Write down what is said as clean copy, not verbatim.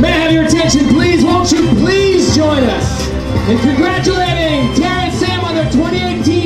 May I have your attention, please? Won't you please join us in congratulating Terrence Sam on their 2018